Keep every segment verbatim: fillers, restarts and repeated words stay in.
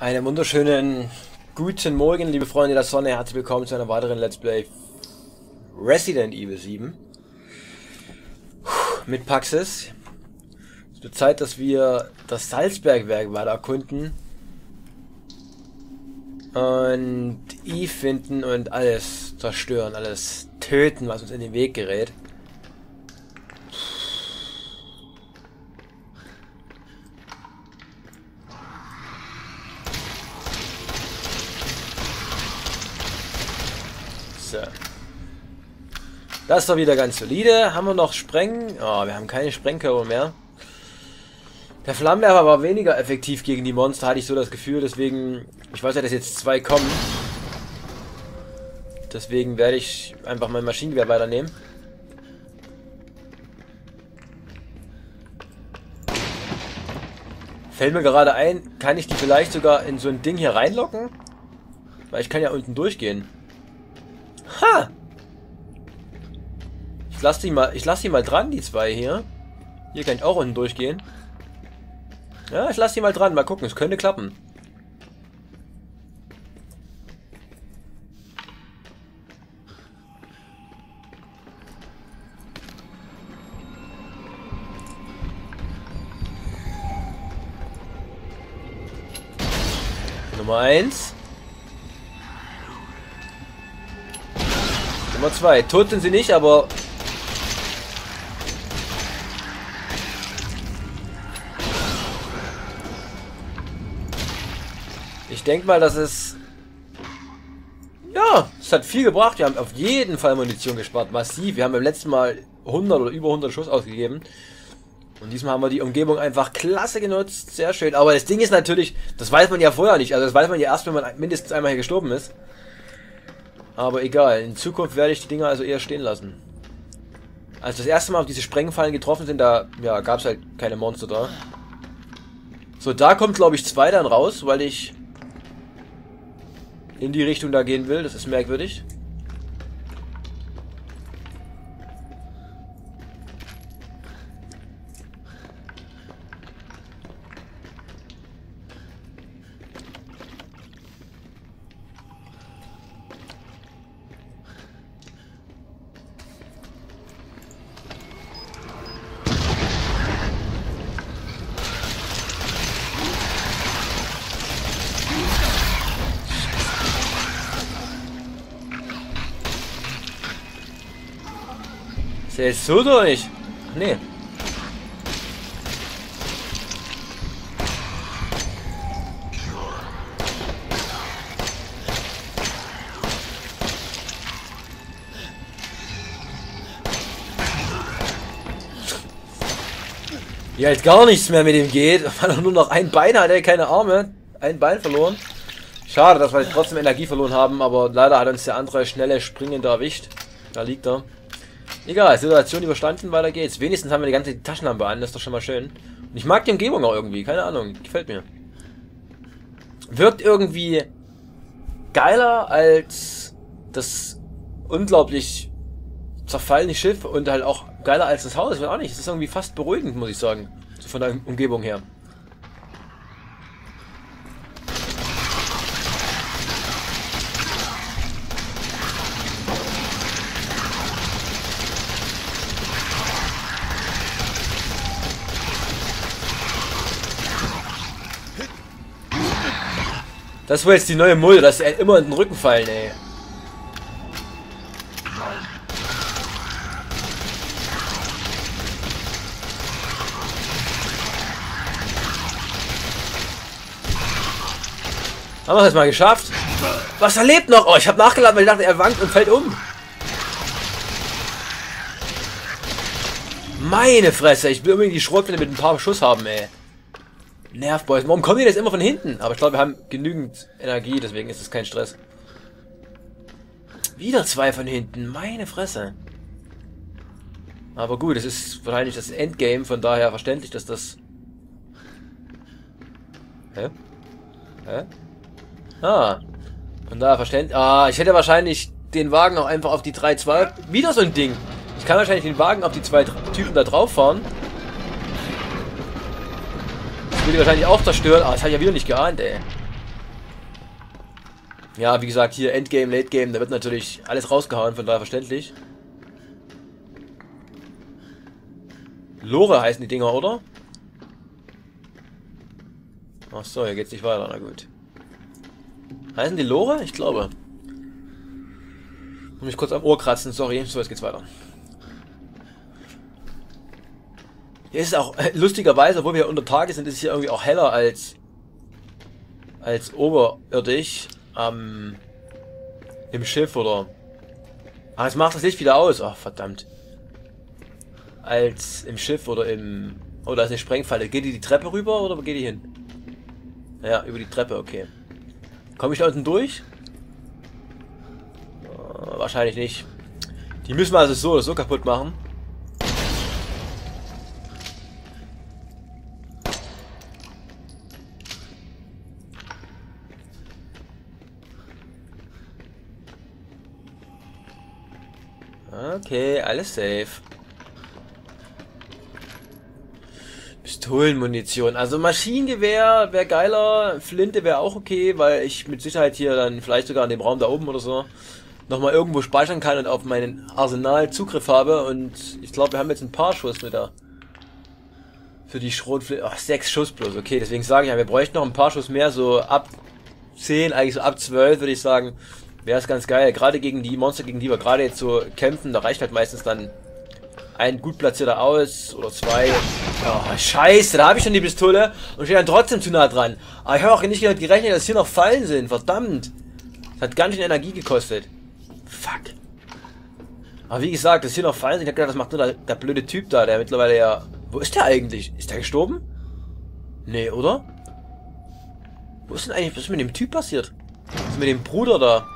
Einen wunderschönen guten Morgen, liebe Freunde der Sonne. Herzlich willkommen zu einer weiteren Let's Play Resident Evil sieben mit Paxis. Es wird Zeit, dass wir das Salzbergwerk weiter erkunden und Eve finden und alles zerstören, alles töten, was uns in den Weg gerät. Das ist doch wieder ganz solide. Haben wir noch Sprengen? Oh, wir haben keine Sprengkörper mehr. Der Flammenwerfer war weniger effektiv gegen die Monster, hatte ich so das Gefühl. Deswegen, ich weiß ja, dass jetzt zwei kommen. Deswegen werde ich einfach mein Maschinengewehr weiternehmen. Fällt mir gerade ein, kann ich die vielleicht sogar in so ein Ding hier reinlocken? Weil ich kann ja unten durchgehen. Ha! Ich lasse die mal, ich lasse die mal dran, die zwei hier. Hier kann ich auch unten durchgehen. Ja, ich lasse die mal dran. Mal gucken, es könnte klappen. Nummer eins. Nummer zwei. Tot sind sie nicht, aber... Ich denke mal, dass es... Ja, es hat viel gebracht. Wir haben auf jeden Fall Munition gespart. Massiv. Wir haben beim letzten Mal hundert oder über hundert Schuss ausgegeben. Und diesmal haben wir die Umgebung einfach klasse genutzt. Sehr schön. Aber das Ding ist natürlich, das weiß man ja vorher nicht. Also das weiß man ja erst, wenn man mindestens einmal hier gestorben ist. Aber egal. In Zukunft werde ich die Dinger also eher stehen lassen. Als das erste Mal auf diese Sprengfallen getroffen sind, da ja, gab es halt keine Monster da. So, da kommt, glaube ich, zwei dann raus, weil ich... in die Richtung da gehen will, das ist merkwürdig. Der ist so durch. Ach nee. Hier halt gar nichts mehr mit ihm geht, weil er nur noch ein Bein hat, er keine Arme. Ein Bein verloren. Schade, dass wir trotzdem Energie verloren haben, aber leider hat uns der andere schnelle Springende erwischt. Da liegt er. Egal, Situation überstanden, weiter geht's. Wenigstens haben wir die ganze Taschenlampe an, das ist doch schon mal schön. Und ich mag die Umgebung auch irgendwie, keine Ahnung, gefällt mir. Wirkt irgendwie geiler als das unglaublich zerfallene Schiff und halt auch geiler als das Haus, ich weiß auch nicht. Es ist irgendwie fast beruhigend, muss ich sagen, so von der Umgebung her. Das war jetzt die neue Mulde, dass sie immer in den Rücken fallen, ey. Haben wir es mal geschafft? Was, er lebt noch? Oh, ich habe nachgeladen, weil ich dachte, er wankt und fällt um. Meine Fresse, ich will unbedingt die Schrotflinte mit ein paar Schuss haben, ey. Nervboys. Warum kommen die jetzt immer von hinten? Aber ich glaube, wir haben genügend Energie, deswegen ist es kein Stress. Wieder zwei von hinten. Meine Fresse. Aber gut, es ist wahrscheinlich das Endgame, von daher verständlich, dass das... Hä? Hä? Ah. Von daher verständlich... Ah, ich hätte wahrscheinlich den Wagen auch einfach auf die drei zwei... Wieder so ein Ding. Ich kann wahrscheinlich den Wagen auf die zwei Typen da drauf fahren. Wahrscheinlich auch zerstören. Ah, das habe ich ja wieder nicht geahnt, ey. Ja, wie gesagt, hier Endgame, Late-Game, da wird natürlich alles rausgehauen, von daher verständlich. Lore heißen die Dinger, oder? Ach so, hier geht's nicht weiter, na gut. Heißen die Lore? Ich glaube. Muss mich kurz am Ohr kratzen, sorry. So, jetzt geht's weiter. Hier ist es auch, äh, lustigerweise, obwohl wir unter Tage sind, ist es hier irgendwie auch heller als als oberirdisch am ähm, im Schiff, oder? Ah, jetzt macht das Licht wieder aus. Ach, verdammt. Als im Schiff oder im... Oh, da ist eine Sprengfalle. Geht die die Treppe rüber oder geht die hin? Ja, über die Treppe, okay. Komme ich da unten durch? Äh, wahrscheinlich nicht. Die müssen wir also so oder so kaputt machen. Okay, alles safe. Pistolenmunition. Also Maschinengewehr wäre geiler, Flinte wäre auch okay, weil ich mit Sicherheit hier dann vielleicht sogar in dem Raum da oben oder so nochmal irgendwo speichern kann und auf meinen Arsenal Zugriff habe. Und ich glaube, wir haben jetzt ein paar Schuss mit da. Für die Schrotflinte. Ach, sechs Schuss bloß, okay. Deswegen sage ich ja, wir bräuchten noch ein paar Schuss mehr, so ab zehn, eigentlich so ab zwölf würde ich sagen. Wäre es ganz geil, gerade gegen die Monster, gegen die wir gerade jetzt so kämpfen, da reicht halt meistens dann ein gut platzierter aus oder zwei. Oh, scheiße, da habe ich schon die Pistole und stehe dann trotzdem zu nah dran. Aber ich habe auch nicht gerechnet, dass hier noch Fallen sind, verdammt. Das hat ganz schön Energie gekostet. Fuck. Aber wie gesagt, dass hier noch Fallen sind, ich habe gedacht, das macht nur der, der blöde Typ da, der mittlerweile ja... Wo ist der eigentlich? Ist der gestorben? Nee, oder? Wo ist denn eigentlich, was ist mit dem Typ passiert? Was ist mit dem Bruder da?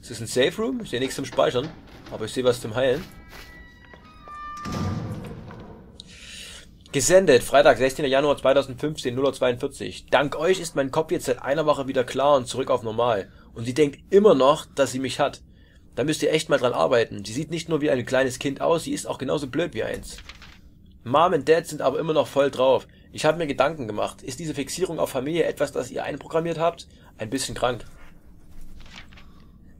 Ist das ein Safe Room? Ich sehe nichts zum Speichern, aber ich sehe was zum Heilen. Gesendet, Freitag, sechzehnter Januar zweitausendfünfzehn, null Uhr zweiundvierzig. Dank euch ist mein Kopf jetzt seit einer Woche wieder klar und zurück auf normal. Und sie denkt immer noch, dass sie mich hat. Da müsst ihr echt mal dran arbeiten. Sie sieht nicht nur wie ein kleines Kind aus, sie ist auch genauso blöd wie eins. Mom und Dad sind aber immer noch voll drauf. Ich habe mir Gedanken gemacht. Ist diese Fixierung auf Familie etwas, das ihr einprogrammiert habt? Ein bisschen krank.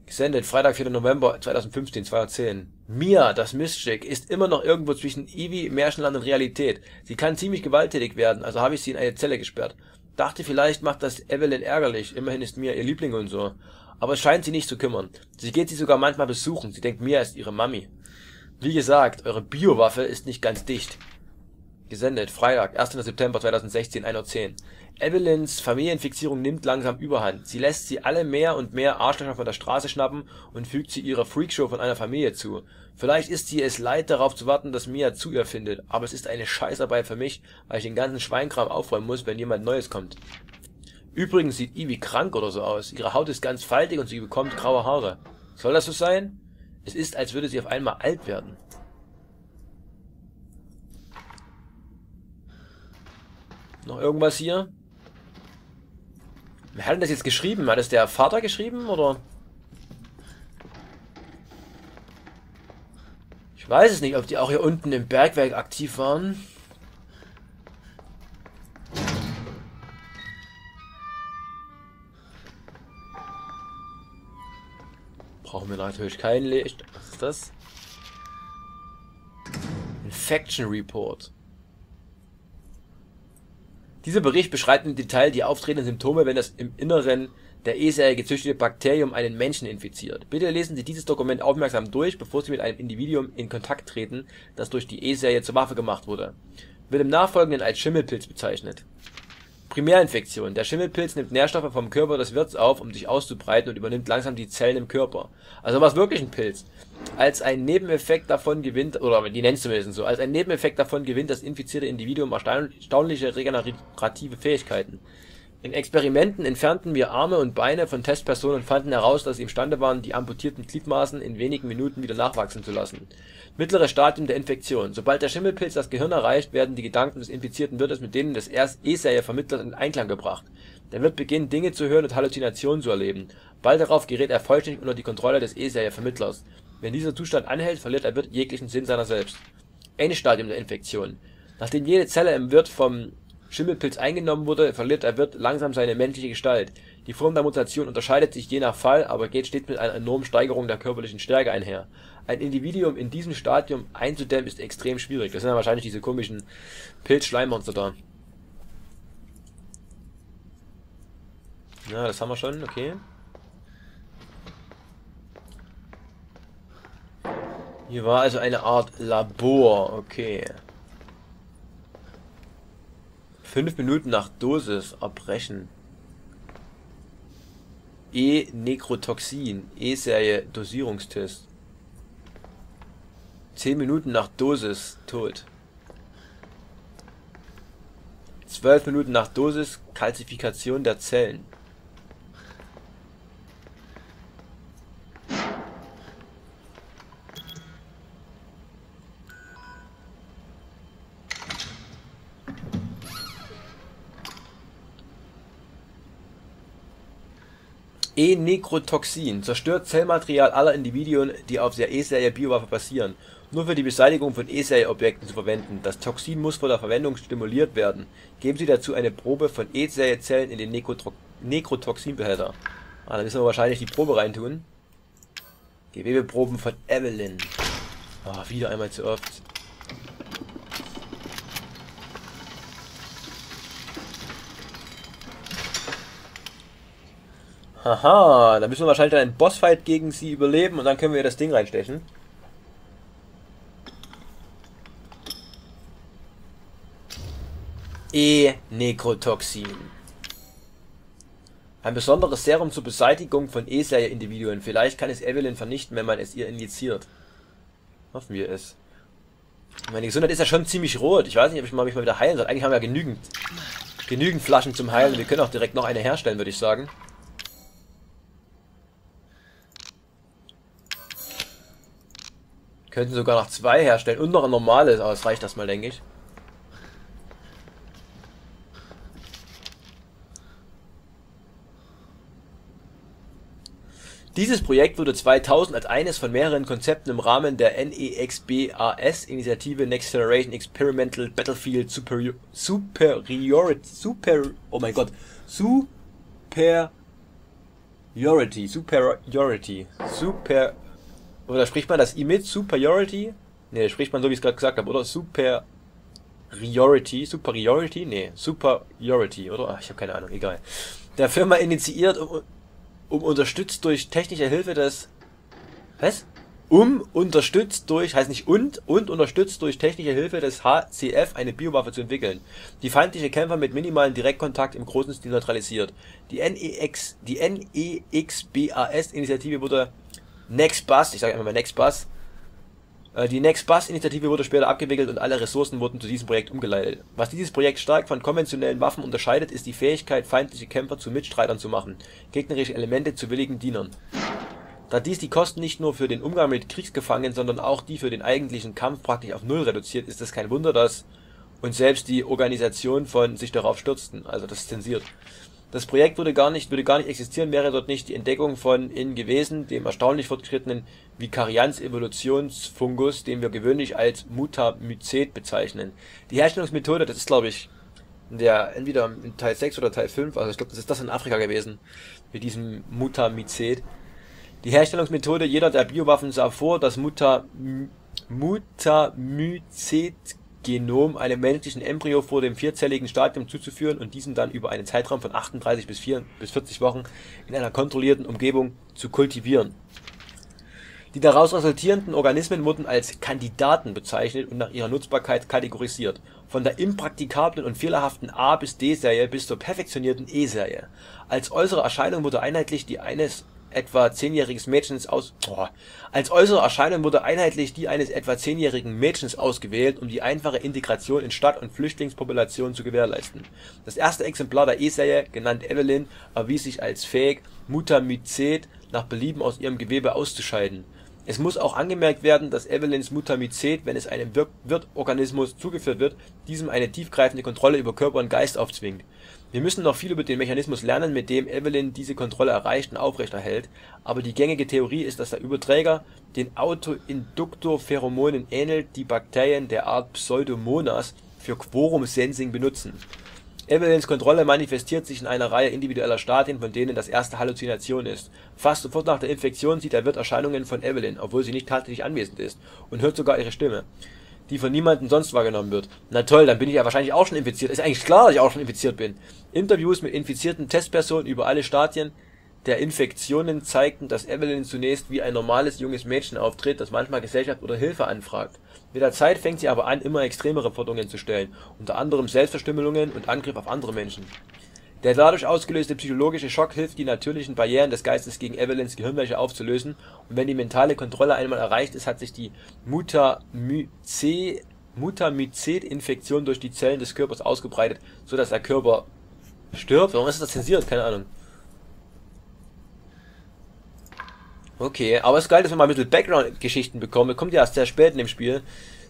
Gesendet, Freitag, vierter November zweitausendfünfzehn, zwei Uhr zehn. Mia, das Miststück, ist immer noch irgendwo zwischen Ivy, Märchenland und Realität. Sie kann ziemlich gewalttätig werden, also habe ich sie in eine Zelle gesperrt. Dachte, vielleicht macht das Eveline ärgerlich, immerhin ist Mia ihr Liebling und so. Aber es scheint sie nicht zu kümmern. Sie geht sie sogar manchmal besuchen, sie denkt, Mia ist ihre Mami. Wie gesagt, eure Biowaffe ist nicht ganz dicht. Gesendet, Freitag, erster September zweitausendsechzehn, ein Uhr zehn. Evelines Familienfixierung nimmt langsam überhand. Sie lässt sie alle mehr und mehr Arschlöcher von der Straße schnappen und fügt sie ihrer Freakshow von einer Familie zu. Vielleicht ist sie es leid, darauf zu warten, dass Mia zu ihr findet, aber es ist eine Scheißarbeit für mich, weil ich den ganzen Schweinkram aufräumen muss, wenn jemand Neues kommt. Übrigens sieht Ivy krank oder so aus. Ihre Haut ist ganz faltig und sie bekommt graue Haare. Soll das so sein? Es ist, als würde sie auf einmal alt werden. Noch irgendwas hier? Wer hat denn das jetzt geschrieben? Hat das der Vater geschrieben, oder? Ich weiß es nicht, ob die auch hier unten im Bergwerk aktiv waren. Brauchen wir natürlich kein Licht. Was ist das? Infection Report. Dieser Bericht beschreibt im Detail die auftretenden Symptome, wenn das im Inneren der E-Serie gezüchtete Bakterium einen Menschen infiziert. Bitte lesen Sie dieses Dokument aufmerksam durch, bevor Sie mit einem Individuum in Kontakt treten, das durch die E-Serie zur Waffe gemacht wurde. Wird im Nachfolgenden als Schimmelpilz bezeichnet. Primärinfektion. Der Schimmelpilz nimmt Nährstoffe vom Körper des Wirts auf, um sich auszubreiten und übernimmt langsam die Zellen im Körper. Also war es wirklich ein Pilz. Als ein Nebeneffekt davon gewinnt, oder die nennen es zumindest so, als ein Nebeneffekt davon gewinnt das infizierte Individuum erstaunliche regenerative Fähigkeiten. In Experimenten entfernten wir Arme und Beine von Testpersonen und fanden heraus, dass sie imstande waren, die amputierten Gliedmaßen in wenigen Minuten wieder nachwachsen zu lassen. Mittleres Stadium der Infektion. Sobald der Schimmelpilz das Gehirn erreicht, werden die Gedanken des infizierten Wirtes mit denen des E-Serie-Vermittlers in Einklang gebracht. Der Wirt beginnt, Dinge zu hören und Halluzinationen zu erleben. Bald darauf gerät er vollständig unter die Kontrolle des E-Serie-Vermittlers. Wenn dieser Zustand anhält, verliert der Wirt jeglichen Sinn seiner selbst. Endstadium der Infektion. Nachdem jede Zelle im Wirt vom Schimmelpilz eingenommen wurde, verliert der Wirt langsam seine menschliche Gestalt. Die Form der Mutation unterscheidet sich je nach Fall, aber geht stets mit einer enormen Steigerung der körperlichen Stärke einher. Ein Individuum in diesem Stadium einzudämmen ist extrem schwierig. Das sind ja wahrscheinlich diese komischen Pilzschleimmonster da. Ja, das haben wir schon, okay. Hier war also eine Art Labor, okay. Fünf Minuten nach Dosis abbrechen. E-Nekrotoxin, E-Serie, Dosierungstest. Zehn Minuten nach Dosis, tot. Zwölf Minuten nach Dosis, Kalzifikation der Zellen. E-Nekrotoxin zerstört Zellmaterial aller Individuen, die auf der E-Serie Biowaffe basieren, nur für die Beseitigung von E-Serie-Objekten zu verwenden. Das Toxin muss vor der Verwendung stimuliert werden. Geben Sie dazu eine Probe von E-Serie-Zellen in den Nekrotoxinbehälter. Ah, da müssen wir wahrscheinlich die Probe reintun. Gewebeproben von Eveline. Ah, wieder einmal zu oft. Haha, da müssen wir wahrscheinlich einen Bossfight gegen sie überleben und dann können wir ihr das Ding reinstechen. E-Nekrotoxin. Ein besonderes Serum zur Beseitigung von E-Serie-Individuen. Vielleicht kann es Eveline vernichten, wenn man es ihr injiziert. Hoffen wir es. Meine Gesundheit ist ja schon ziemlich rot. Ich weiß nicht, ob ich mich mal wieder heilen soll. Eigentlich haben wir ja genügend, genügend Flaschen zum Heilen. Wir können auch direkt noch eine herstellen, würde ich sagen. Könnten sogar noch zwei herstellen und noch ein normales, aber es reicht das mal, denke ich. Dieses Projekt wurde zweitausend als eines von mehreren Konzepten im Rahmen der NEXBAS-Initiative Next Generation Experimental Battlefield Superior, Superiority, Super, oh mein Gott, Superiority, Superiority, Super. Oder spricht man das I mit? Superiority? Ne, spricht man so, wie ich es gerade gesagt habe, oder? Superiority? Superiority? Ne, Superiority, oder? Ach, ich habe keine Ahnung, egal. Der Firma initiiert, um, um unterstützt durch technische Hilfe des... Was? Um unterstützt durch, heißt nicht und, und unterstützt durch technische Hilfe des H C F eine Biowaffe zu entwickeln. Die feindliche Kämpfer mit minimalen Direktkontakt im großen Stil neutralisiert. Die N E X, die NEXBAS-Initiative wurde... NEXBAS, ich sage einfach mal NEXBAS. Die NEXBAS-Initiative wurde später abgewickelt und alle Ressourcen wurden zu diesem Projekt umgeleitet. Was dieses Projekt stark von konventionellen Waffen unterscheidet, ist die Fähigkeit, feindliche Kämpfer zu Mitstreitern zu machen, gegnerische Elemente zu willigen Dienern. Da dies die Kosten nicht nur für den Umgang mit Kriegsgefangenen, sondern auch die für den eigentlichen Kampf praktisch auf Null reduziert, ist es kein Wunder, dass uns selbst die Organisation von sich darauf stürzten. Also das ist zensiert. Das Projekt würde gar nicht, würde gar nicht existieren, wäre dort nicht die Entdeckung von in gewesen, dem erstaunlich fortgeschrittenen Vikarians-Evolutionsfungus, den wir gewöhnlich als Mutamycet bezeichnen. Die Herstellungsmethode, das ist glaube ich, der entweder in Teil sechs oder Teil fünf, also ich glaube, das ist das in Afrika gewesen, mit diesem Mutamycet. Die Herstellungsmethode jeder der Biowaffen sah vor, das Mutamycet Genom einem menschlichen Embryo vor dem vierzelligen Stadium zuzuführen und diesen dann über einen Zeitraum von achtunddreißig bis vierzig Wochen in einer kontrollierten Umgebung zu kultivieren. Die daraus resultierenden Organismen wurden als Kandidaten bezeichnet und nach ihrer Nutzbarkeit kategorisiert. Von der impraktikablen und fehlerhaften A- bis D-Serie bis zur perfektionierten E-Serie. Als äußere Erscheinung wurde einheitlich die eines etwa zehnjähriges Mädchens aus oh, als äußere Erscheinung wurde einheitlich die eines etwa zehnjährigen Mädchens ausgewählt, um die einfache Integration in Stadt- und Flüchtlingspopulationen zu gewährleisten. Das erste Exemplar der E-Serie, genannt Eveline, erwies sich als fähig, Mutamycet nach Belieben aus ihrem Gewebe auszuscheiden. Es muss auch angemerkt werden, dass Evelines Mutamycet, wenn es einem Wirtorganismus zugeführt wird, diesem eine tiefgreifende Kontrolle über Körper und Geist aufzwingt. Wir müssen noch viel über den Mechanismus lernen, mit dem Eveline diese Kontrolle erreicht und aufrechterhält, aber die gängige Theorie ist, dass der Überträger den Autoinduktor-Pheromonen ähnelt, die Bakterien der Art Pseudomonas für Quorum-Sensing benutzen. Evelines Kontrolle manifestiert sich in einer Reihe individueller Stadien, von denen das erste Halluzination ist. Fast sofort nach der Infektion sieht der Wirt Erscheinungen von Eveline, obwohl sie nicht tatsächlich anwesend ist, und hört sogar ihre Stimme, die von niemandem sonst wahrgenommen wird. Na toll, dann bin ich ja wahrscheinlich auch schon infiziert. Ist eigentlich klar, dass ich auch schon infiziert bin. Interviews mit infizierten Testpersonen über alle Stadien der Infektionen zeigten, dass Eveline zunächst wie ein normales junges Mädchen auftritt, das manchmal Gesellschaft oder Hilfe anfragt. Mit der Zeit fängt sie aber an, immer extremere Forderungen zu stellen, unter anderem Selbstverstümmelungen und Angriff auf andere Menschen. Der dadurch ausgelöste psychologische Schock hilft, die natürlichen Barrieren des Geistes gegen Evelines Gehirnwäsche aufzulösen, und wenn die mentale Kontrolle einmal erreicht ist, hat sich die Mutamycet-Infektion durch die Zellen des Körpers ausgebreitet, so dass der Körper stirbt. Warum ist das zensiert? Keine Ahnung. Okay, aber es ist geil, dass wir mal ein bisschen Background-Geschichten bekommen. Wir kommen ja erst sehr spät in dem Spiel.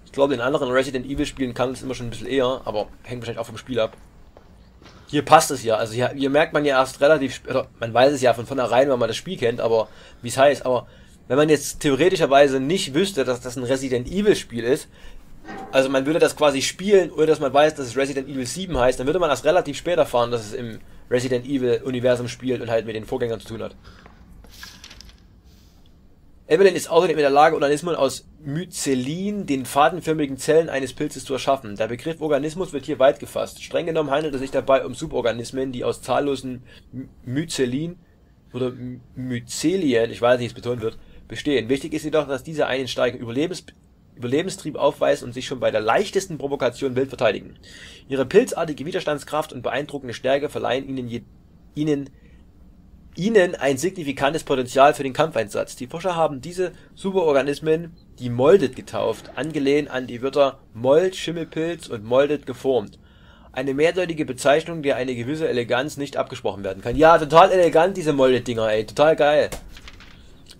Ich glaube, in anderen Resident Evil-Spielen kann es immer schon ein bisschen eher, aber hängt wahrscheinlich auch vom Spiel ab. Hier passt es ja, also hier, hier merkt man ja erst relativ, oder man weiß es ja von vornherein, wenn man das Spiel kennt, aber wie es heißt, aber wenn man jetzt theoretischerweise nicht wüsste, dass das ein Resident Evil-Spiel ist, also man würde das quasi spielen, oder dass man weiß, dass es Resident Evil sieben heißt, dann würde man erst relativ spät erfahren, dass es im Resident Evil-Universum spielt und halt mit den Vorgängern zu tun hat. Eveline ist außerdem in der Lage, Organismen aus Myzelin, den fadenförmigen Zellen eines Pilzes, zu erschaffen. Der Begriff Organismus wird hier weit gefasst. Streng genommen handelt es sich dabei um Suborganismen, die aus zahllosen Myzelin oder Myzelien, ich weiß nicht, wie es betont wird, bestehen. Wichtig ist jedoch, dass diese einen starken Überlebens Überlebenstrieb aufweisen und sich schon bei der leichtesten Provokation wild verteidigen. Ihre pilzartige Widerstandskraft und beeindruckende Stärke verleihen ihnen je ihnen ihnen ein signifikantes Potenzial für den Kampfeinsatz. Die Forscher haben diese Superorganismen, die Molded getauft, angelehnt an die Wörter Mold, Schimmelpilz und Molded geformt. Eine mehrdeutige Bezeichnung, der eine gewisse Eleganz nicht abgesprochen werden kann. Ja, total elegant, diese Molded-Dinger, ey, total geil.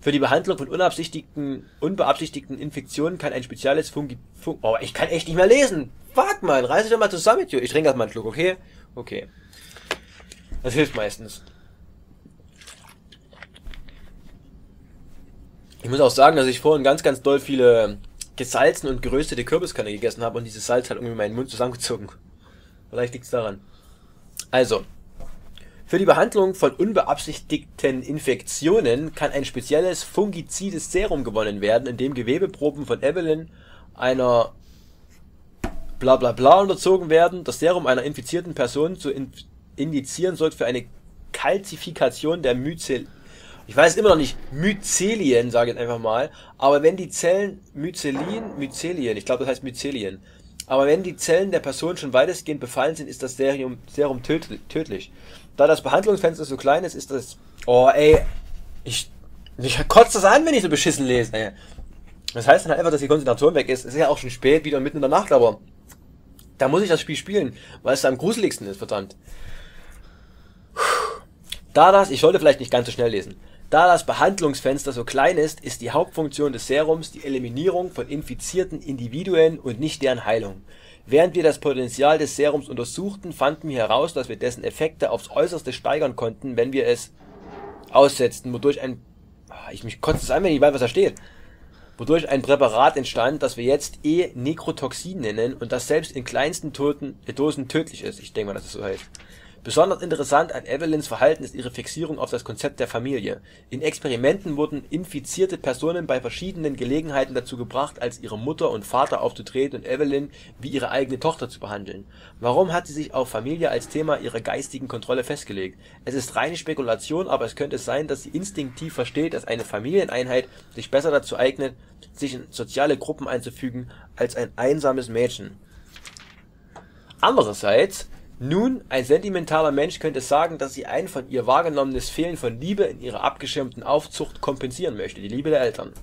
Für die Behandlung von unabsichtigten, unbeabsichtigten Infektionen kann ein spezielles Fungi... Fun oh, ich kann echt nicht mehr lesen! Fuck, man, reiß dich doch mal zusammen mit dir. Ich trinke das mal einen Schluck, okay? Okay. Das hilft meistens. Ich muss auch sagen, dass ich vorhin ganz, ganz doll viele gesalzen und geröstete Kürbiskerne gegessen habe und dieses Salz hat irgendwie meinen Mund zusammengezogen. Vielleicht liegt es daran. Also, für die Behandlung von unbeabsichtigten Infektionen kann ein spezielles fungizides Serum gewonnen werden, in dem Gewebeproben von Eveline einer bla bla bla unterzogen werden. Das Serum einer infizierten Person zu in indizieren sorgt für eine Kalzifikation der Myzelien. Ich weiß immer noch nicht, Myzelien, sage ich einfach mal, aber wenn die Zellen, Myzelin, Myzelien, ich glaube das heißt Myzelien, aber wenn die Zellen der Person schon weitestgehend befallen sind, ist das Serum, Serum tödlich. Da das Behandlungsfenster so klein ist, ist das, oh ey, ich, ich kotze das an, wenn ich so beschissen lese, ey. Das heißt dann halt einfach, dass die Konzentration weg ist. Es ist ja auch schon spät, wieder mitten in der Nacht, aber da muss ich das Spiel spielen, weil es am gruseligsten ist, verdammt. Da das, ich sollte vielleicht nicht ganz so schnell lesen. Da das Behandlungsfenster so klein ist, ist die Hauptfunktion des Serums die Eliminierung von infizierten Individuen und nicht deren Heilung. Während wir das Potenzial des Serums untersuchten, fanden wir heraus, dass wir dessen Effekte aufs Äußerste steigern konnten, wenn wir es aussetzten, wodurch ein... Ich mich kotze es an, wenn ich weiß, was da steht. Wodurch ein Präparat entstand, das wir jetzt E-Nekrotoxin nennen und das selbst in kleinsten Toten, Dosen tödlich ist. Ich denke mal, dass es so heißt. Besonders interessant an Evelines Verhalten ist ihre Fixierung auf das Konzept der Familie. In Experimenten wurden infizierte Personen bei verschiedenen Gelegenheiten dazu gebracht, als ihre Mutter und Vater aufzutreten und Eveline wie ihre eigene Tochter zu behandeln. Warum hat sie sich auf Familie als Thema ihrer geistigen Kontrolle festgelegt? Es ist reine Spekulation, aber es könnte sein, dass sie instinktiv versteht, dass eine Familieneinheit sich besser dazu eignet, sich in soziale Gruppen einzufügen, als ein einsames Mädchen. Andererseits... Nun, ein sentimentaler Mensch könnte sagen, dass sie ein von ihr wahrgenommenes Fehlen von Liebe in ihrer abgeschirmten Aufzucht kompensieren möchte, die Liebe der Eltern.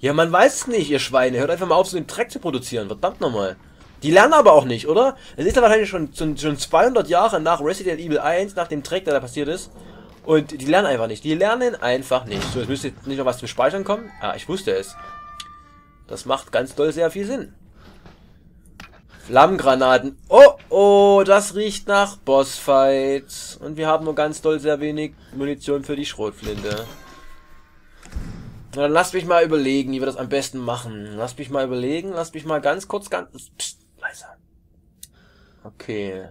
Ja, man weiß es nicht, ihr Schweine, hört einfach mal auf, so einen Dreck zu produzieren, verdammt nochmal. Die lernen aber auch nicht, oder? Es ist ja wahrscheinlich schon, schon, schon zweihundert Jahre nach Resident Evil eins, nach dem Dreck, der da passiert ist, und die lernen einfach nicht, die lernen einfach nicht. So, jetzt müsste jetzt nicht noch was zum Speichern kommen? Ah, ich wusste es. Das macht ganz doll sehr viel Sinn. Flammengranaten. Oh, oh, das riecht nach Bossfights. Und wir haben nur ganz doll sehr wenig Munition für die Schrotflinte. Na, dann lasst mich mal überlegen, wie wir das am besten machen. Lasst mich mal überlegen, lasst mich mal ganz kurz, ganz... Psst, leiser. Okay.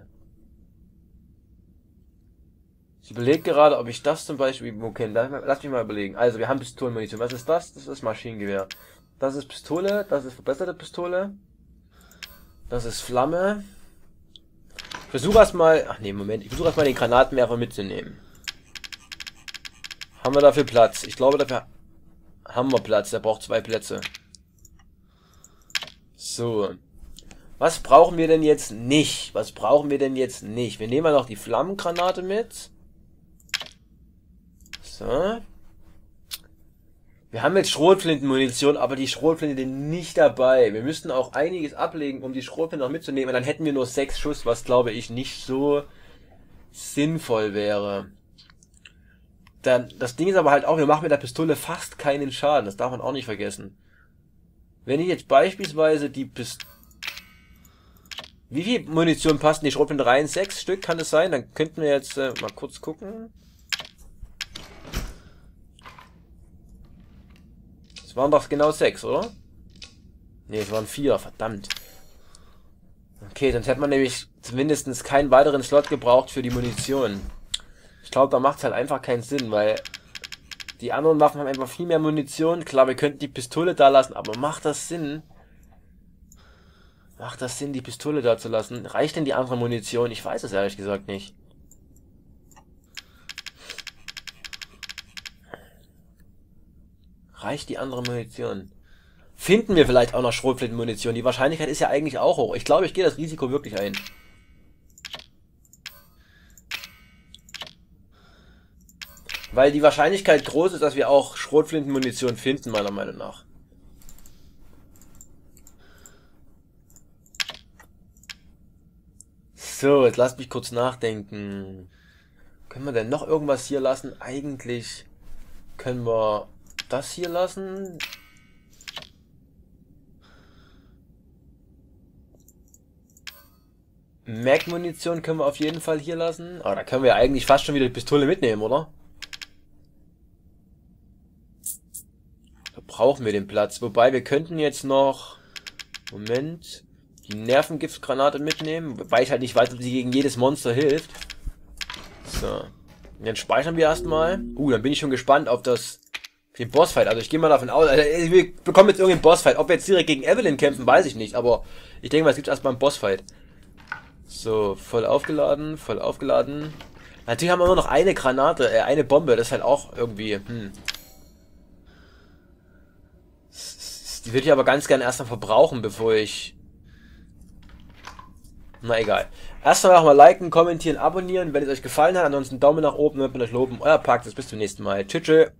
Ich überlege gerade, ob ich das zum Beispiel... Okay, lass mich mal überlegen. Also, wir haben Pistolenmunition. Was ist das? Das ist Maschinengewehr. Das ist Pistole. Das ist verbesserte Pistole. Das ist Flamme. Ich versuche erstmal... Ach nee, Moment. Ich versuche erstmal den Granatenwerfer mitzunehmen. Haben wir dafür Platz? Ich glaube, dafür haben wir Platz. Der braucht zwei Plätze. So. Was brauchen wir denn jetzt nicht? Was brauchen wir denn jetzt nicht? Wir nehmen mal noch die Flammengranate mit. So. Wir haben jetzt Schrotflintenmunition, aber die Schrotflinte nicht dabei. Wir müssten auch einiges ablegen, um die Schrotflinte noch mitzunehmen. Und dann hätten wir nur sechs Schuss, was glaube ich nicht so sinnvoll wäre. Dann, das Ding ist aber halt auch, wir machen mit der Pistole fast keinen Schaden. Das darf man auch nicht vergessen. Wenn ich jetzt beispielsweise die Pistole... Wie viel Munition passt in die Schrotflinte rein? Sechs Stück kann es sein? Dann könnten wir jetzt äh, mal kurz gucken. Es waren doch genau sechs, oder? Ne, es waren vier, verdammt. Okay, sonst hätte man nämlich zumindest keinen weiteren Slot gebraucht für die Munition. Ich glaube, da macht es halt einfach keinen Sinn, weil die anderen Waffen haben einfach viel mehr Munition. Klar, wir könnten die Pistole da lassen, aber macht das Sinn? Macht das Sinn, die Pistole da zu lassen? Reicht denn die andere Munition? Ich weiß es ehrlich gesagt nicht. Reicht die andere Munition? Finden wir vielleicht auch noch Schrotflintenmunition? Die Wahrscheinlichkeit ist ja eigentlich auch hoch. Ich glaube, ich gehe das Risiko wirklich ein. Weil die Wahrscheinlichkeit groß ist, dass wir auch Schrotflintenmunition finden, meiner Meinung nach. So, jetzt lasst mich kurz nachdenken. Können wir denn noch irgendwas hier lassen? Eigentlich können wir das hier lassen. Mag-Munition können wir auf jeden Fall hier lassen. Aber da können wir eigentlich fast schon wieder die Pistole mitnehmen, oder? Da brauchen wir den Platz. Wobei, wir könnten jetzt noch... Moment... Die Nervengiftgranate mitnehmen, wobei ich halt nicht weiß, ob sie gegen jedes Monster hilft. So. Und dann speichern wir erstmal. Uh, dann bin ich schon gespannt auf das... Den Bossfight. Also ich gehe mal davon aus... Also wir bekommen jetzt irgendeinen Bossfight. Ob wir jetzt direkt gegen Eveline kämpfen, weiß ich nicht. Aber ich denke mal, es gibt erstmal einen Bossfight. So, voll aufgeladen, voll aufgeladen. Natürlich haben wir nur noch eine Granate, äh, eine Bombe. Das ist halt auch irgendwie... Hm. Die würde ich aber ganz gerne erstmal verbrauchen, bevor ich... Na egal. Erstmal nochmal liken, kommentieren, abonnieren, wenn es euch gefallen hat. Ansonsten Daumen nach oben, wenn wir euch loben. Euer Paxis, bis zum nächsten Mal. Tschüss.